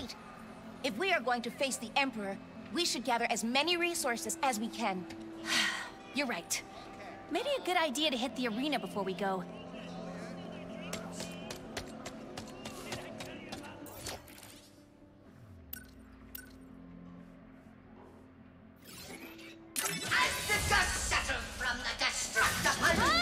right. If we are going to face the Emperor, we should gather as many resources as we can. You're right. Maybe a good idea to hit the arena before we go. Reborn!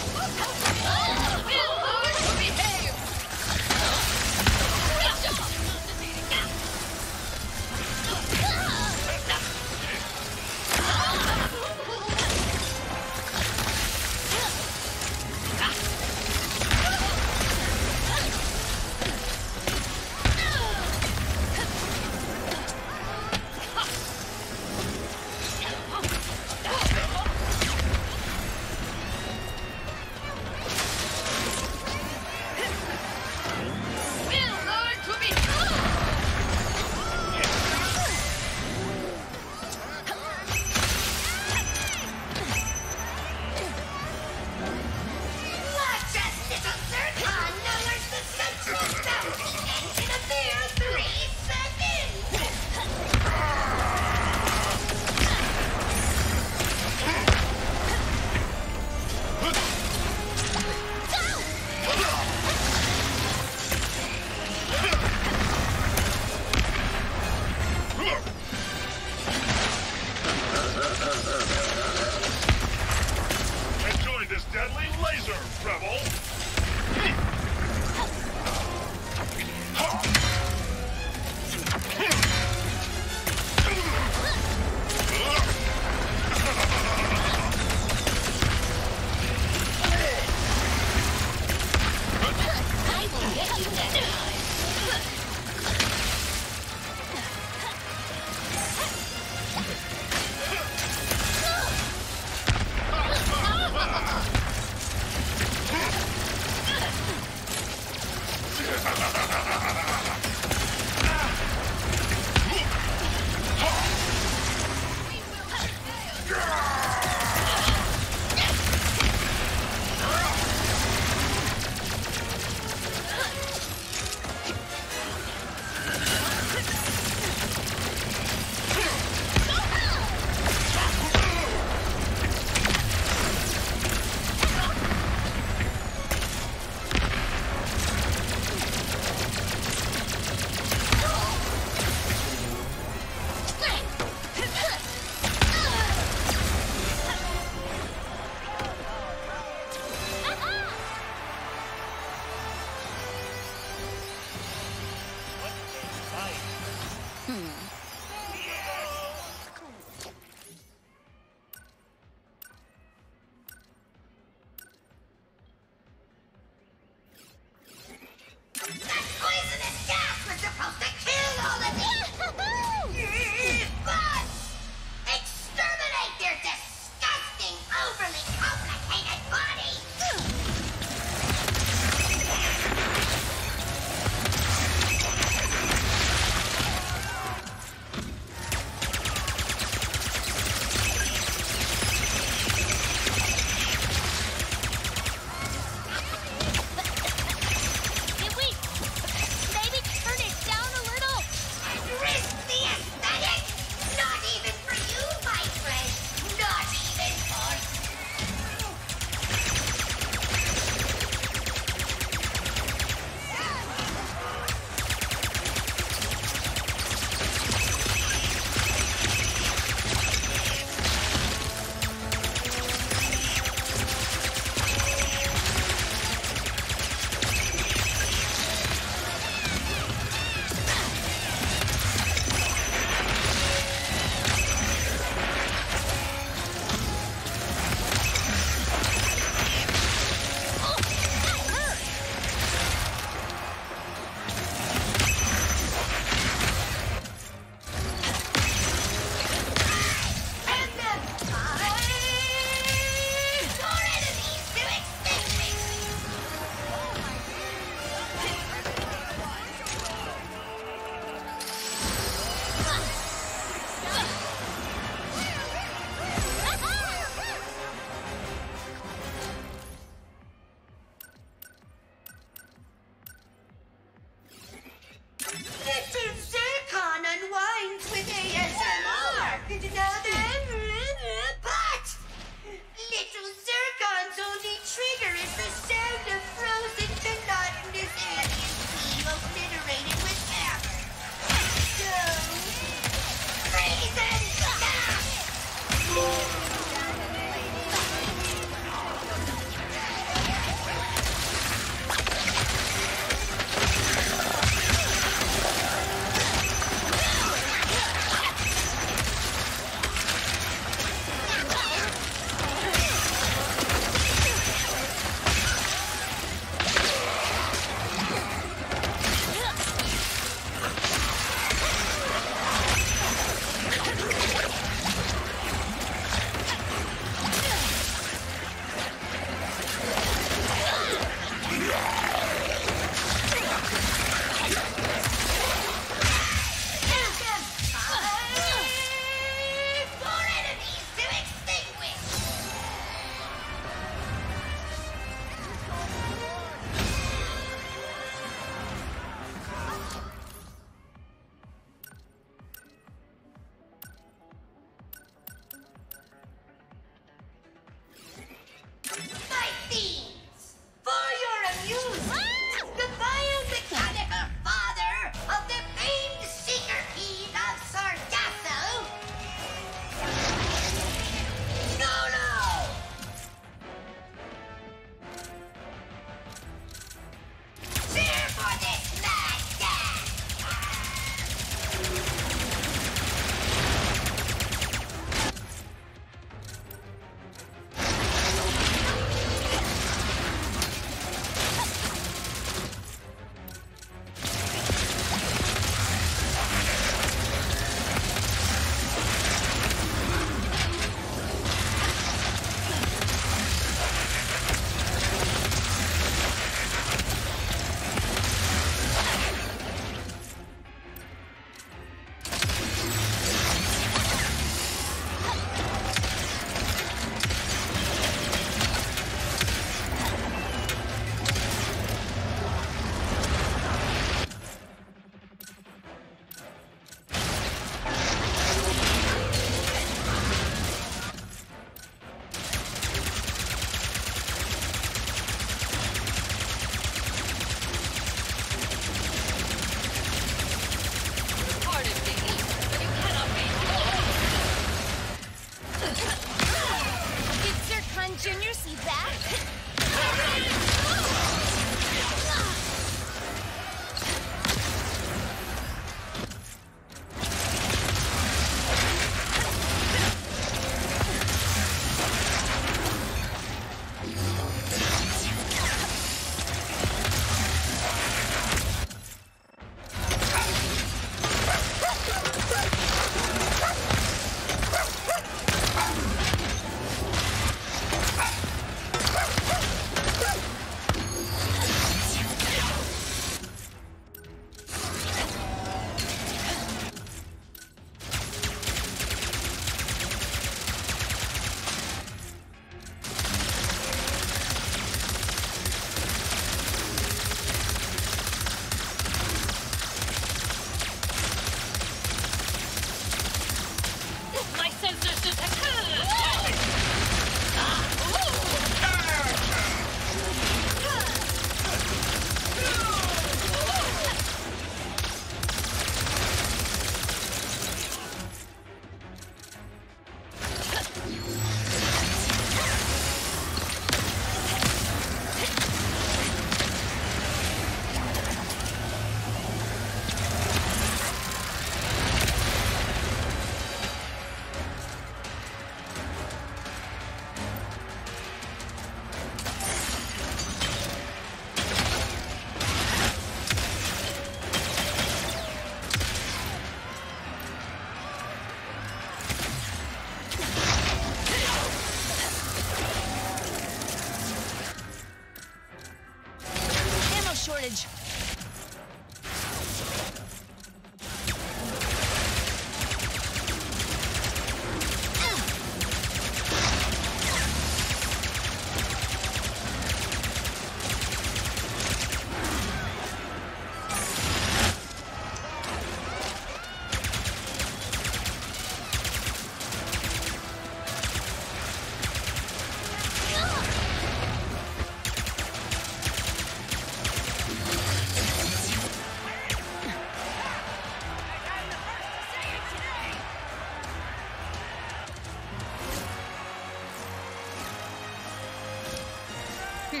The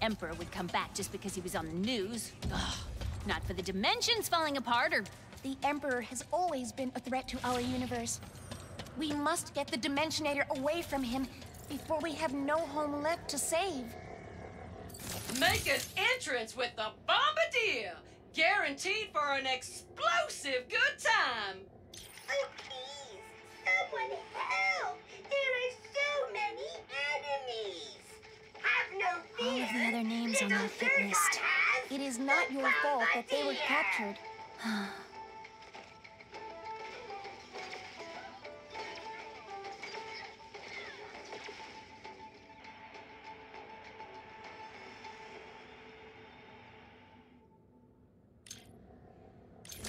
Emperor would come back just because he was on the news. Ugh. Not for the dimensions falling apart or... The Emperor has always been a threat to our universe. We must get the Dimensionator away from him before we have no home left to save. Make an entrance with the Bombardier! Guaranteed for an explosive good time! Oh, please! Someone help! There are so many enemies! Have no fear. All of the other names on my fit list. It is not your fault that they were captured.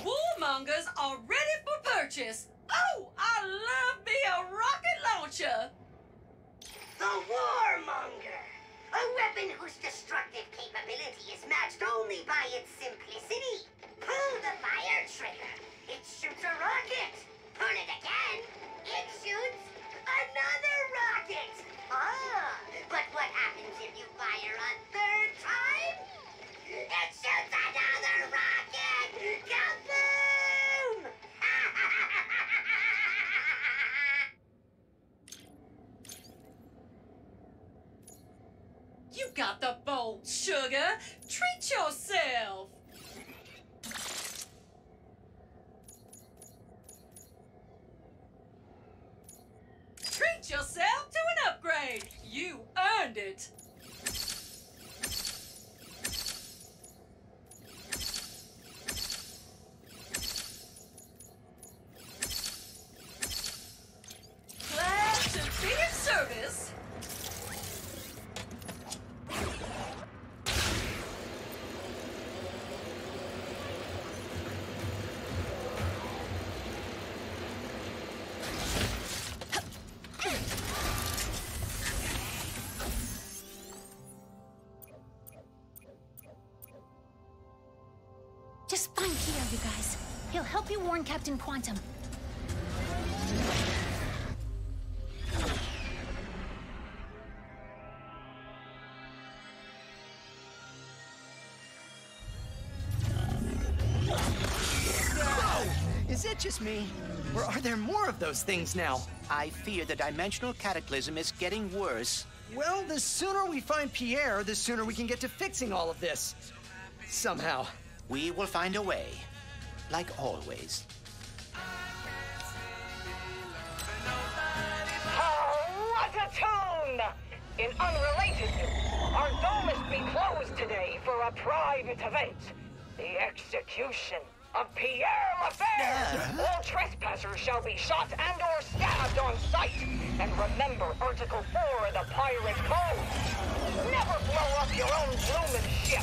Warmongers are ready for purchase. Oh, I love me a rocket launcher. The Warmonger. A weapon whose destructive capability is matched only by its simplicity. Pull the fire trigger. It shoots a rocket. Pull it again. It shoots another rocket. Ah, but what happens if you fire a third time? It shoots another rocket. Kaboom! You got the bold sugar. Treat yourself. Treat yourself to an upgrade. You earned it. Glad to be of service. Warn Captain Quantum. Is it just me? Or are there more of those things now? I fear the dimensional cataclysm is getting worse. Well, the sooner we find Pierre, the sooner we can get to fixing all of this. Somehow. We will find a way. Like always. Oh, what a tune! In unrelated news, our door must be closed today for a private event. The execution of Pierre Lafitte! All trespassers shall be shot and or stabbed on sight. And remember Article 4 of the Pirate Code. Never blow up your own bloomin' ship.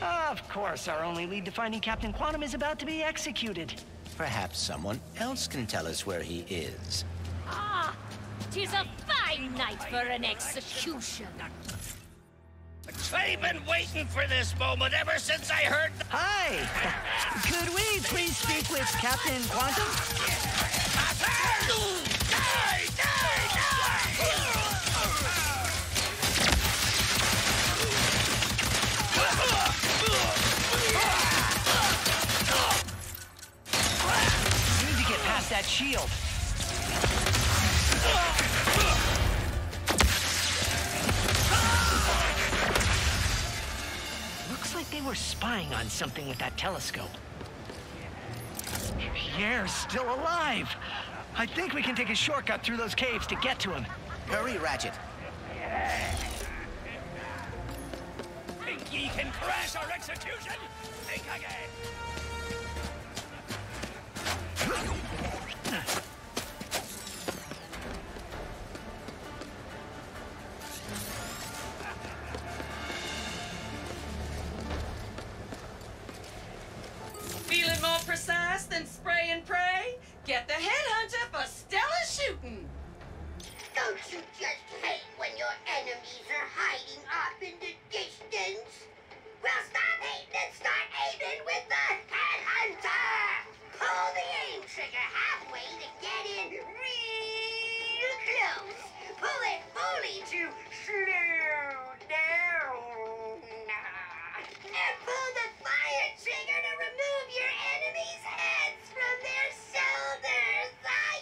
Of course, our only lead to finding Captain Quantum is about to be executed. Perhaps someone else can tell us where he is. Ah, tis a fine night for an execution. I've been waiting for this moment ever since I heard... Hi! Could we please speak with Captain Quantum? Die! Die! Die! That shield. Looks like they were spying on something with that telescope. Pierre's still alive. I think we can take a shortcut through those caves to get to him. Hurry, Ratchet. Think ye can crash our execution? Think again. than spray and pray. Get the headhunter for stellar shooting. Don't you just hate when your enemies are hiding off in the distance? Well, stop hating and start aiming with the headhunter! Pull the aim trigger halfway to get in real close. Pull it fully to slow down. And pull the fire trigger to remove your enemies' heads from their shoulders. Oh,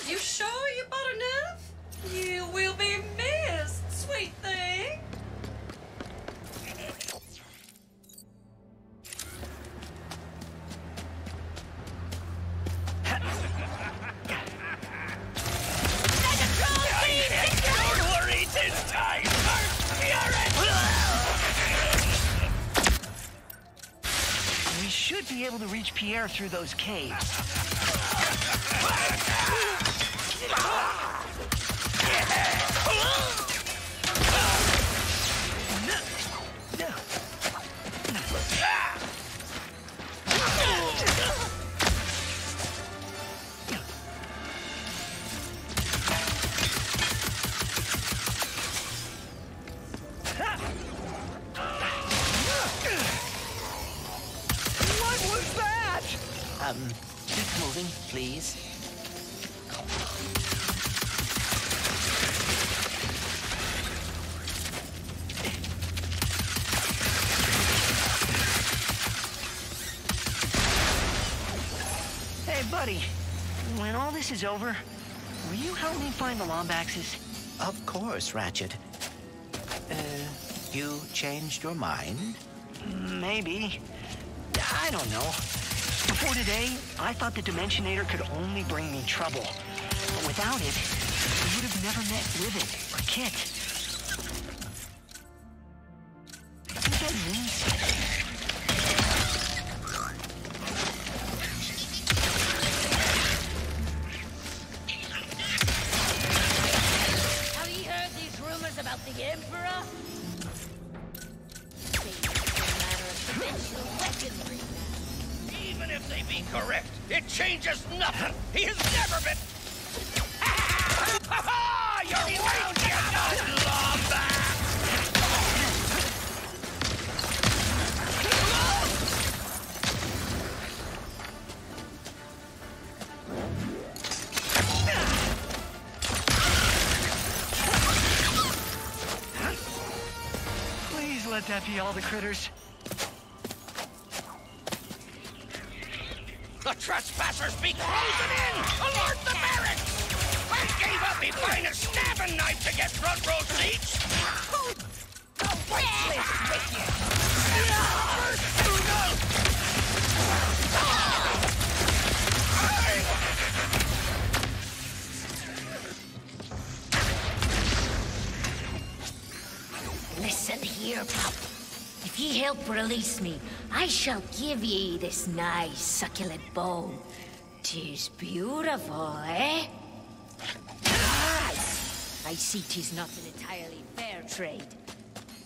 yeah! You sure you bought enough? You will be missed, sweet thing. Be able to reach Pierre through those caves. Keep moving, please. Hey, buddy. When all this is over, will you help me find the Lombaxes? Of course, Ratchet. You changed your mind? Maybe. I don't know. Before today, I thought the Dimensionator could only bring me trouble. But without it, I would have never met Rivet or Kit. Does that mean something? Have you heard these rumors about the Emperor? It's a matter of dimensional weaponry. Even if they be correct, it changes nothing. He has never been... Ha-ha! You're right, you nut lombax! Please let that be all the critters. The trespassers be closing in! Alert the barracks! I gave up behind a stabbing knife to get front row seats! Oh, what's this wicked? Listen here, pup. If ye help release me, I shall give ye this nice, succulent bone. 'Tis beautiful, eh? Aye. I see 'tis not an entirely fair trade.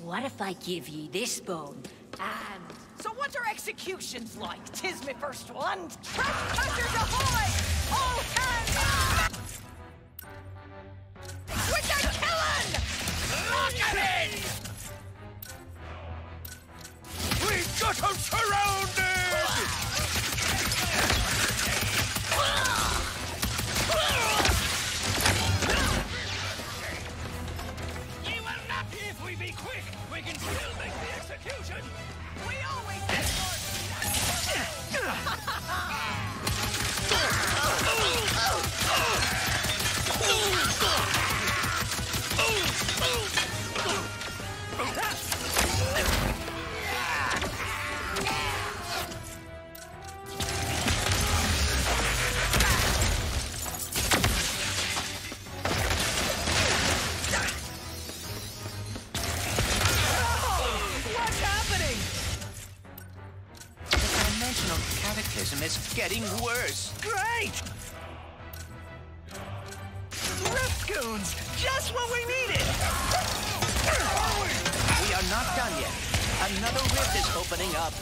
What if I give ye this bone, and... So what are executions like? 'Tis me first one. Trespassers ahoy! All hands up! With the killing! Look at him! Got him surrounded! Ye will not! If we be quick, we can still make the execution! We always get more! It's getting worse. Great! Ripcoons! Just what we needed! We are not done yet. Another rift is opening up.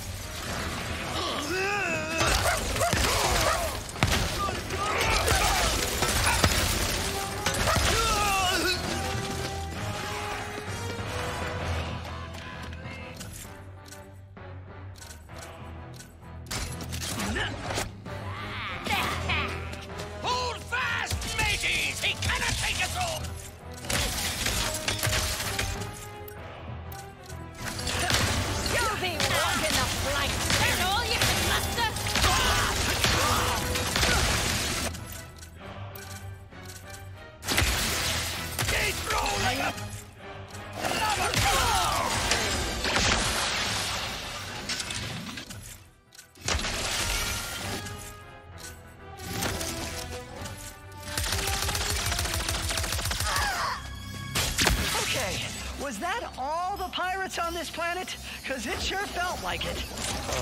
Was that all the pirates on this planet? Because it sure felt like it.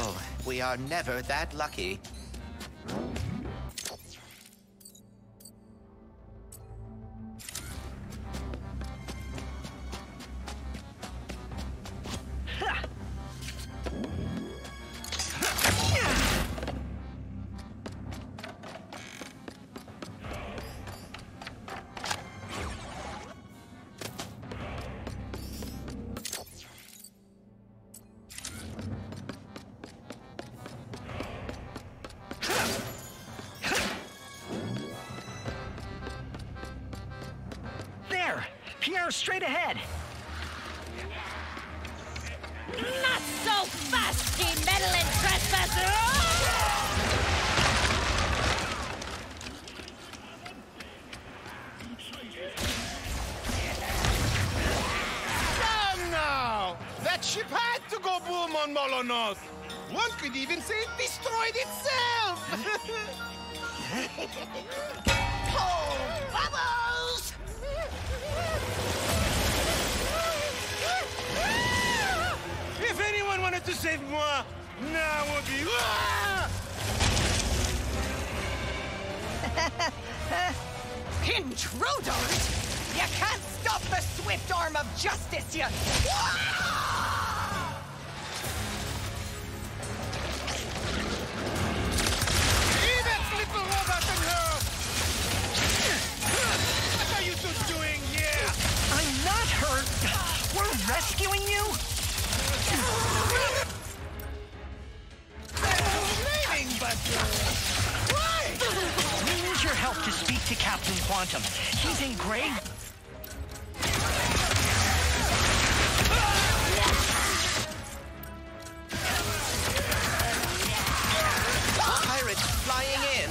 Oh, we are never that lucky. Straight ahead. Not so fast, ye meddling trespasser! Come now! That ship had to go boom on Molonov. One could even say it destroyed itself! Oh, bubbles! If anyone wanted to save moi, now would be... Intruders! You can't stop the swift arm of justice, you... See that little robot and her! What are you two doing here? I'm not hurt. We're rescuing you? We need your help to speak to Captain Quantum. He's in grave. Pirates flying in.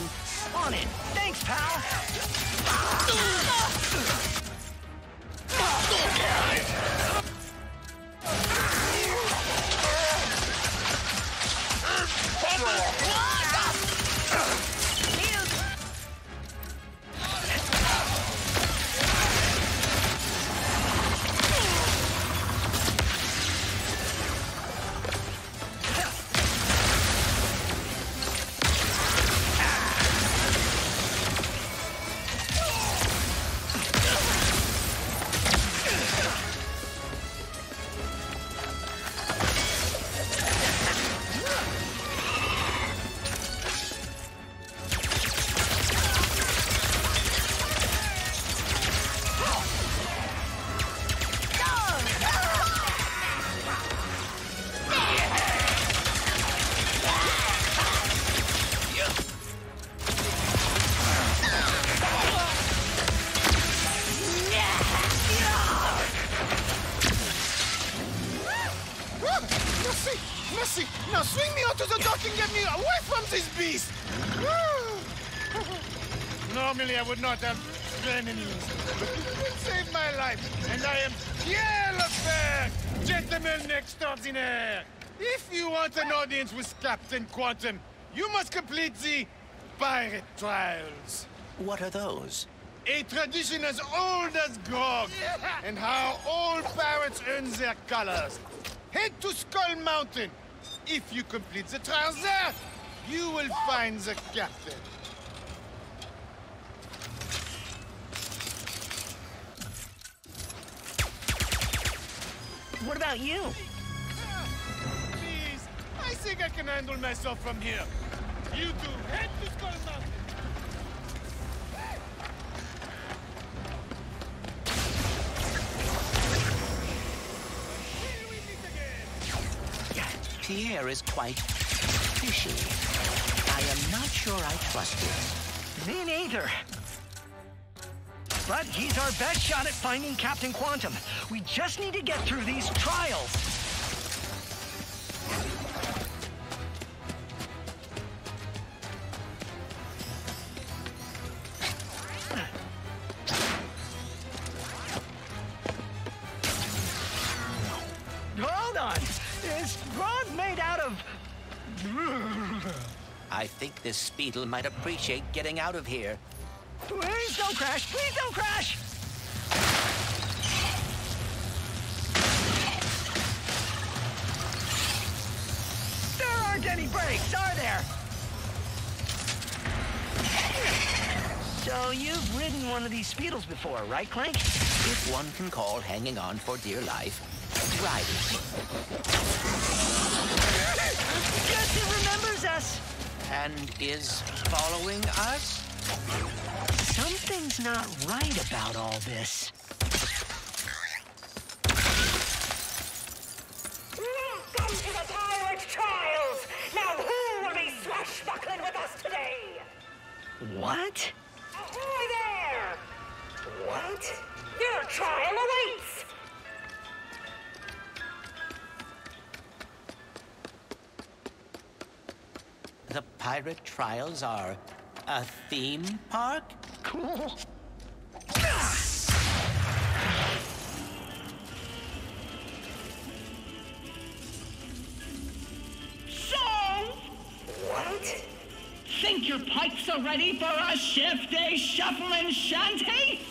On it. Thanks, pal. Normally, I would not have enemies, but you saved my life, and I am Pierre Lafitte, gentleman extraordinaire. If you want an audience with Captain Quantum, you must complete the Pirate Trials. What are those? A tradition as old as Grog, and how all pirates earn their colors. Head to Skull Mountain. If you complete the trials there, you will find the captain. What about you? think I can handle myself from here. You two, head to Skull Mountain. Here we meet again. Pierre is quite fishy. I am not sure I trust him. Me neither. But he's our best shot at finding Captain Quantum. We just need to get through these trials. Hold on. Is Grog made out of... I think this Speedle might appreciate getting out of here. Please don't crash! Please don't crash! There aren't any brakes, are there? So you've ridden one of these Speedles before, right, Clank? If one can call hanging on for dear life, riding. Guess it remembers us. And is following us? Something's not right about all this. Welcome to the Pirate Trials! Now who will be swashbuckling with us today? What? Ahoy there! What? Your trial awaits! The Pirate Trials are... a theme park? Cool. So? What? Think your pipes are ready for a shift-day shuffling shanty?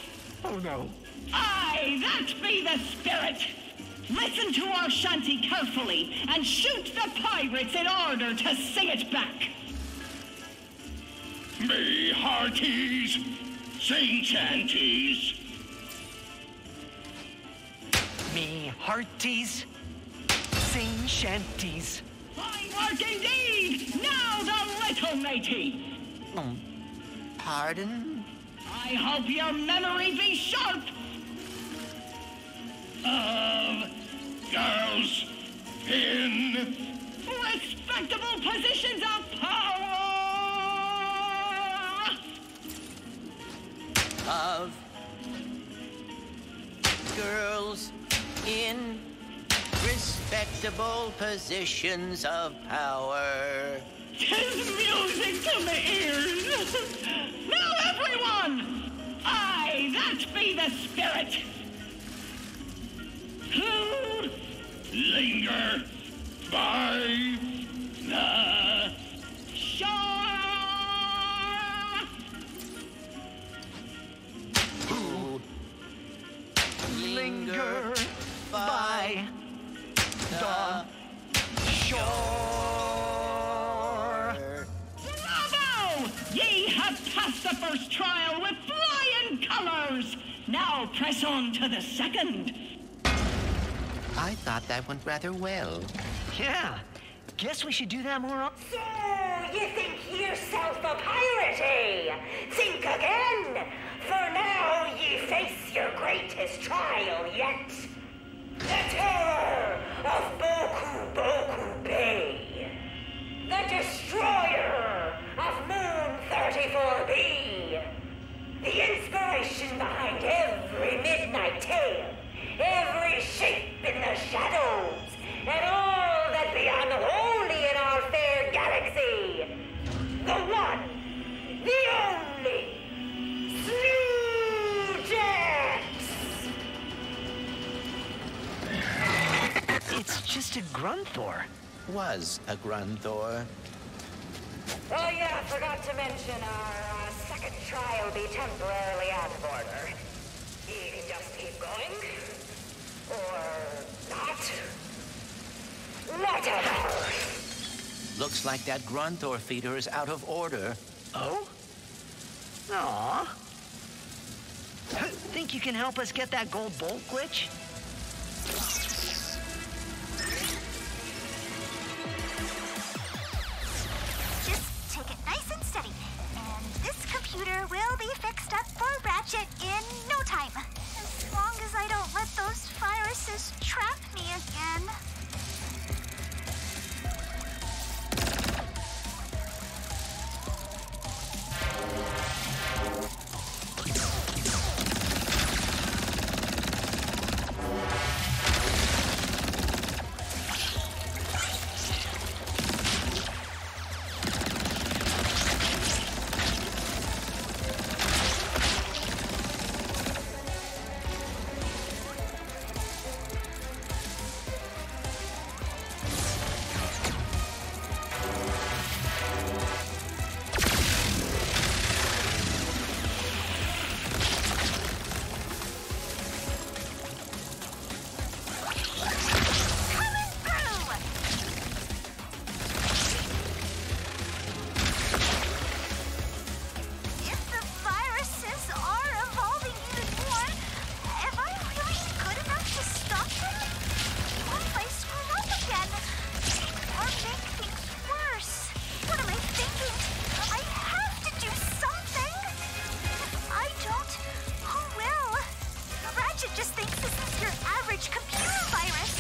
Oh, no. Aye, that be the spirit. Listen to our shanty carefully and shoot the pirates in order to sing it back. Me hearties, sing chanties. Me hearties, sing shanties. Fine work indeed! Now the little matey! Pardon? I hope your memory be sharp! Of girls in respectable positions of power! Of girls in respectable positions of power. 'Tis music to my ears. Now everyone! Aye, that be the spirit. Who linger by the shore? Linger by the shore. Bravo! Ye have passed the first trial with flying colors. Now press on to the second. I thought that went rather well. Yeah, guess we should do that more often. So, you think yourself a pirate, eh? Think again. For now, ye face your greatest trial yet. The terror of Boku Boku Bay. The destroyer of Moon 34B. The inspiration behind every midnight tale. Every shape in the shadows. And all that be unholy in our fair galaxy. The one, the only... It's just a Grunthor. Was a Grunthor. Oh yeah, I forgot to mention our second trial will be temporarily out of order. You can just keep going. Or not. Whatever. Looks like that Grunthor feeder is out of order. Oh? Aww. Think you can help us get that gold bolt glitch? Ratchet just thinks this is your average computer virus.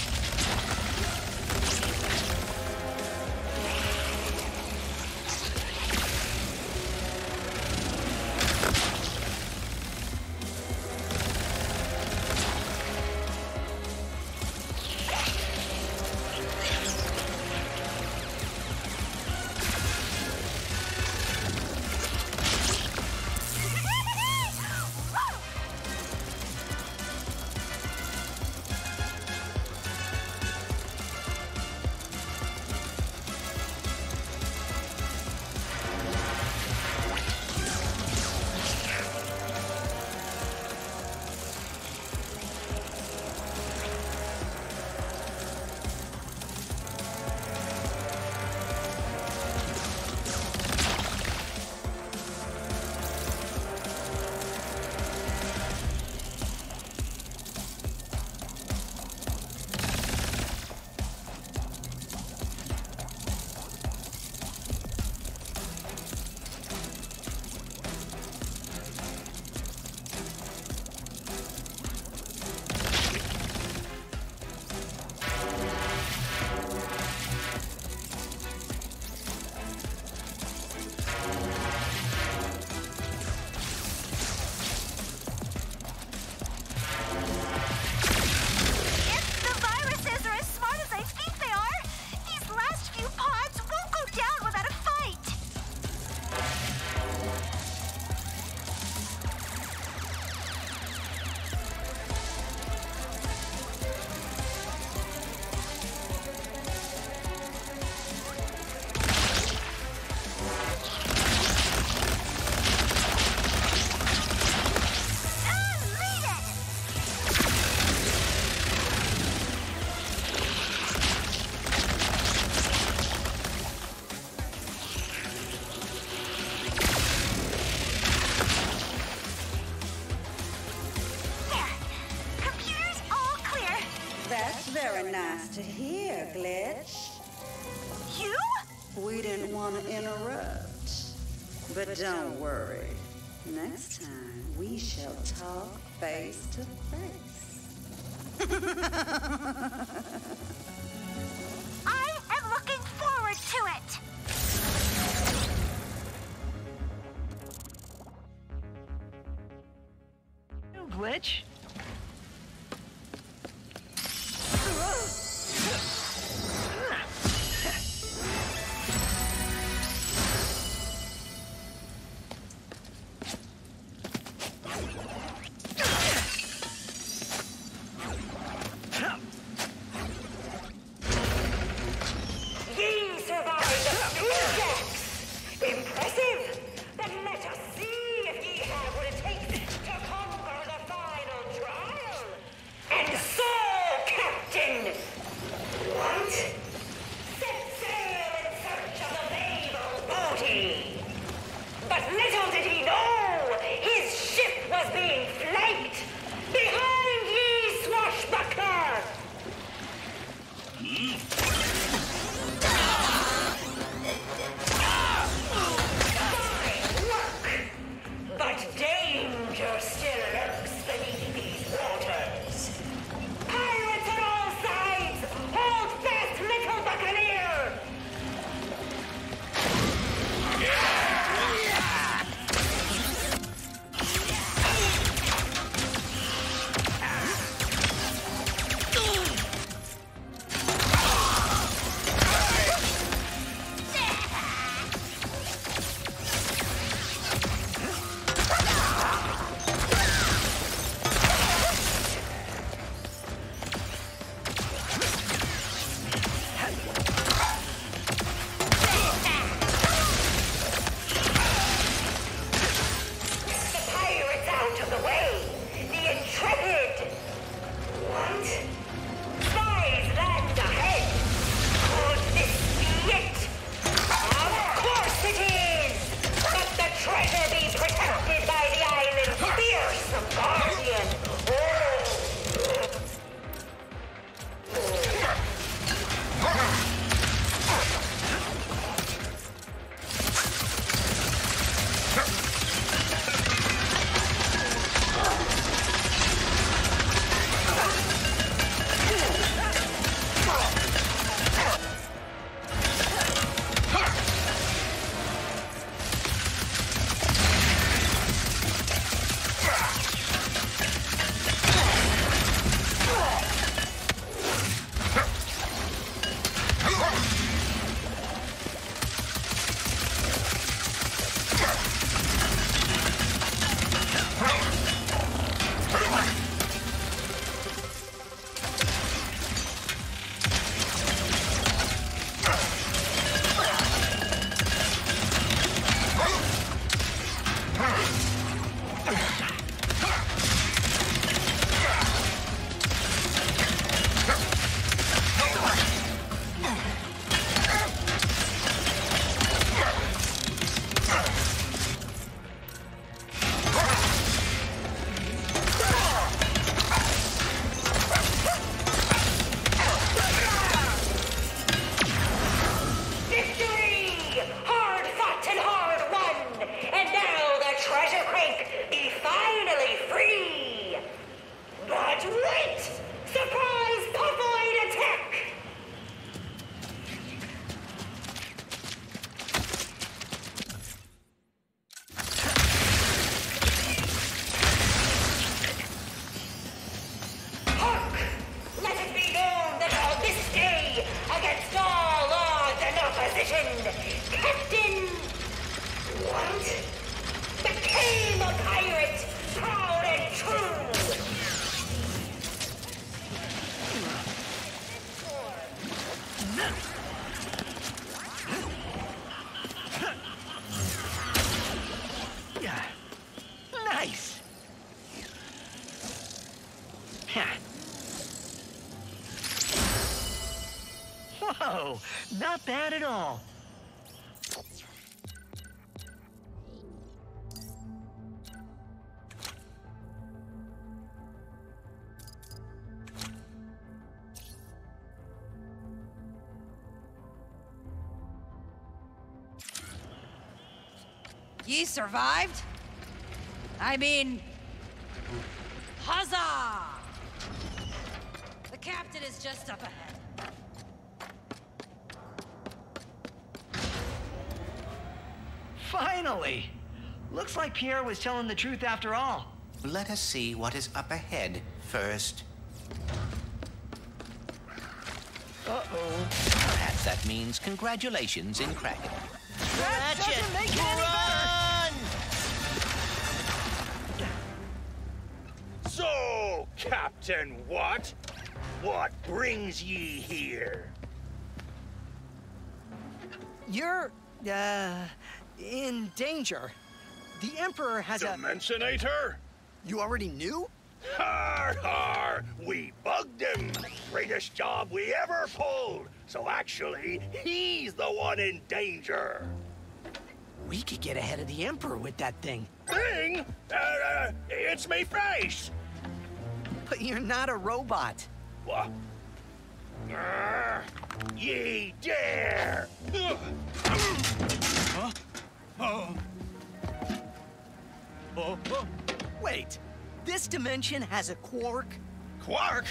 But don't worry. Next time, we shall talk face to face. I am looking forward to it! You glitch? Impressive! Then let us see if ye have what it takes to conquer the final Whoa, not bad at all. Ye survived? I mean, huzzah! The captain is just up ahead. Finally! Looks like Pierre was telling the truth after all. Let us see what is up ahead first. Uh-oh. Perhaps that means congratulations in Kraken. That doesn't make it any better! So, Captain, what brings ye here? You're, in danger. The Emperor has Dimensionator? You already knew? Har, har! We bugged him! Greatest job we ever pulled! So actually, he's the one in danger! We could get ahead of the Emperor with that thing. Thing? It's me face! But you're not a robot. What? Ye dare! Huh? Oh. Oh. Oh. Wait, this dimension has a Qwark? Qwark?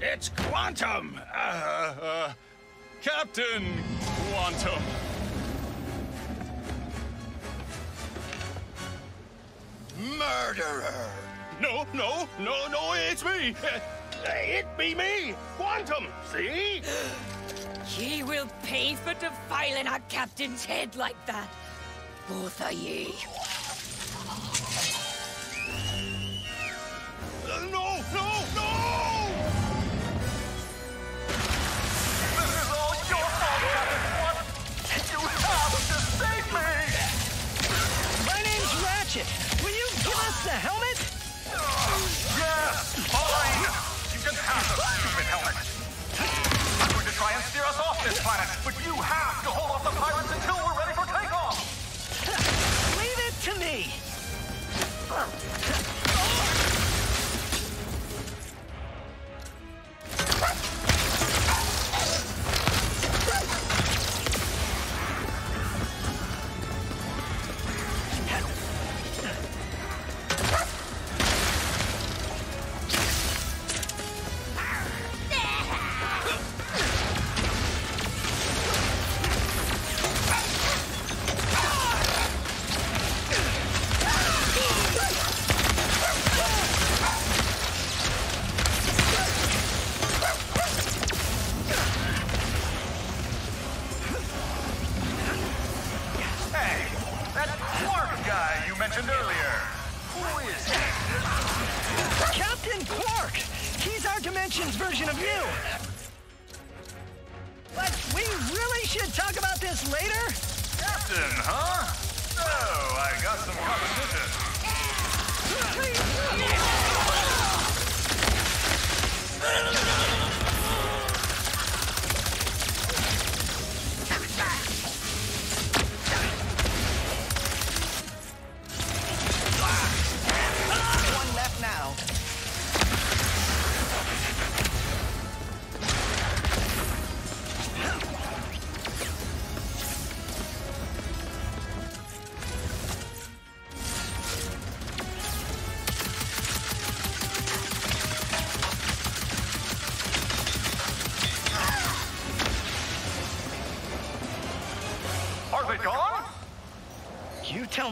It's Quantum! Captain Quantum. Murderer! No, it's me! It be me! Quantum, see? Ye will pay for defiling our captain's head like that, both of ye. No! This is all your fault, Captain Quantum! You have to save me! My name's Ratchet! Will you give us the helmet? Yes! Fine! You can have the stupid helmet! I'm going to try and steer us off this planet, but you have to hold off the pirates until we're ready for takeoff! Leave it to me!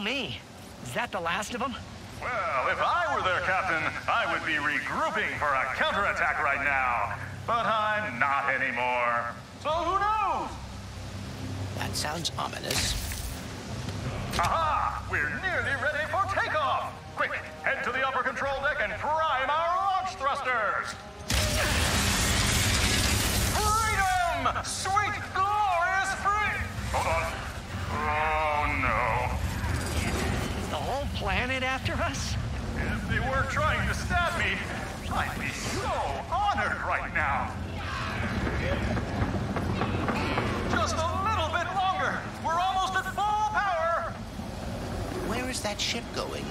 Me. Is that the last of them? Well, if I were their captain, I would be regrouping for a counterattack right now. But I'm not anymore. So who knows? That sounds ominous. Aha! We're nearly ready for takeoff! Quick, head to the upper control deck and prime our launch thrusters! Freedom! Sweet, glorious freedom! Hold on. Oh, no. Planet after us? If they were trying to stab me, I feel so honored right now. Just a little bit longer. We're almost at full power. Where is that ship going?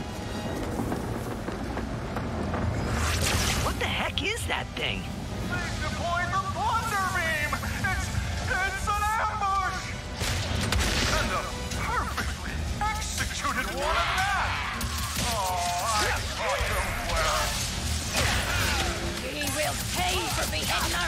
What the heck is that thing? They've deployed the plunder beam. It's an ambush. And a perfectly executed one at that. Oh, I taught them well. He will pay for me, Hitler.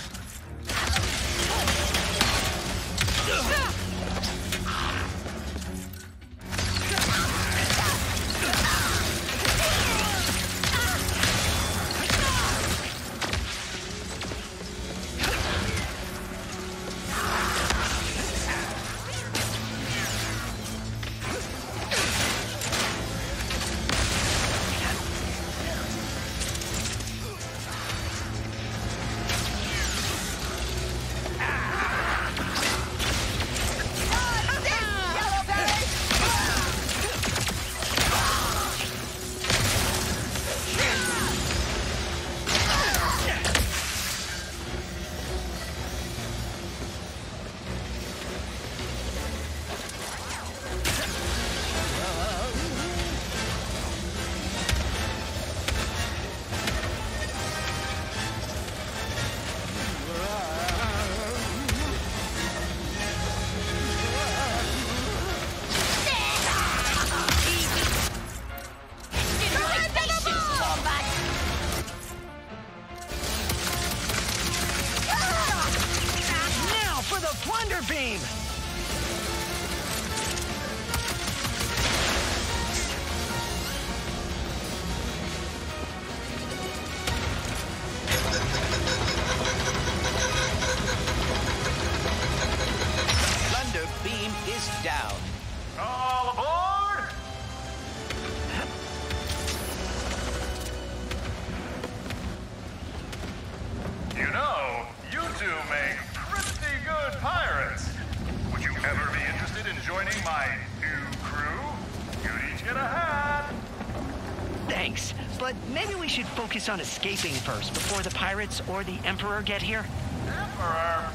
Focus on escaping first before the pirates or the Emperor get here. Emperor?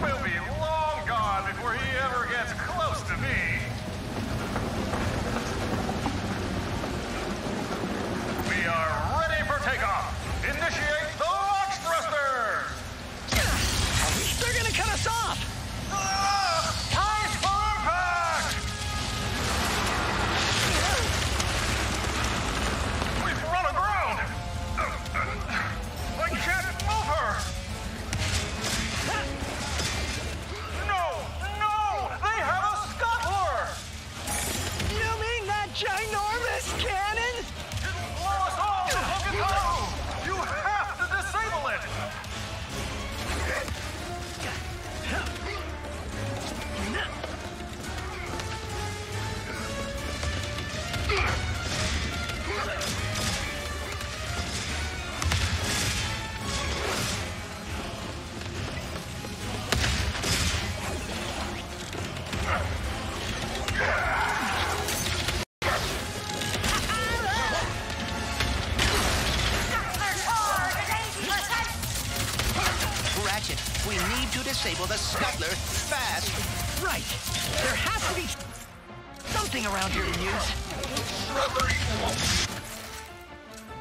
We'll be long gone before he ever gets close to me. We are ready for takeoff. Initiate the launch thrusters. They're gonna cut us off. Ties for impact. We've run aground. I can't move her! No! No! They have a scuttler! You mean that ginormous cannon? It'll blow us all! Look at how! You have to disable it! Disable the scuttler fast. Right. There has to be something around here to use. Shrubbery won't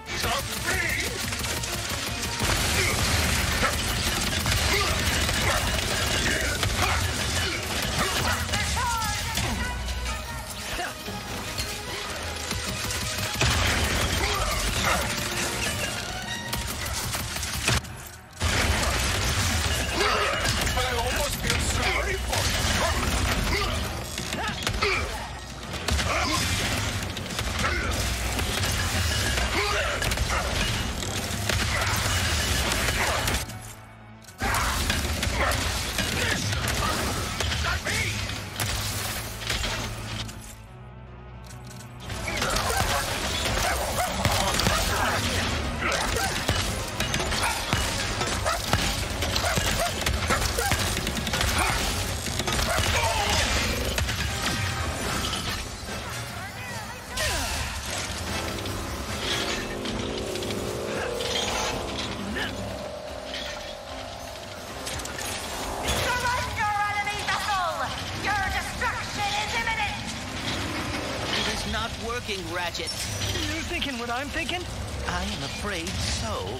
stop me. Ratchet. You're thinking what I'm thinking? I am afraid so.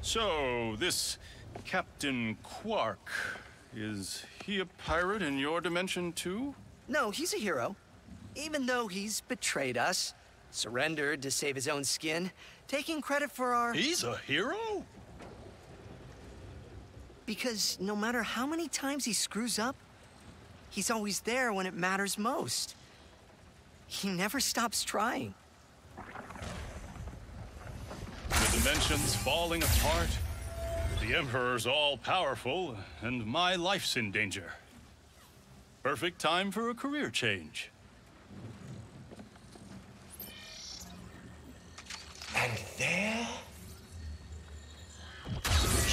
So, this Captain Qwark, is he a pirate in your dimension too? No, he's a hero. Even though he's betrayed us, surrendered to save his own skin, taking credit for our... He's a hero? Because no matter how many times he screws up, he's always there when it matters most. He never stops trying. Dimensions falling apart, the Emperor's all-powerful, and my life's in danger. Perfect time for a career change. And there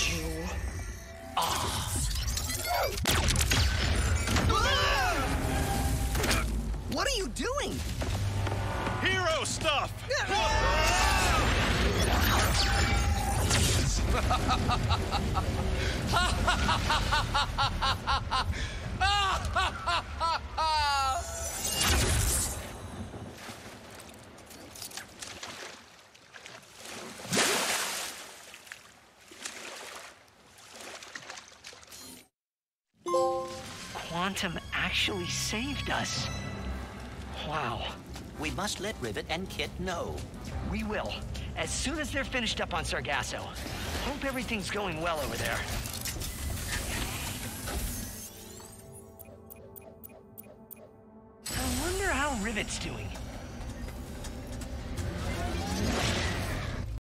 you are. What are you doing? Hero stuff! Quantum actually saved us. Wow. We must let Rivet and Kit know. We will. As soon as they're finished up on Sargasso. Hope everything's going well over there. I wonder how Rivet's doing.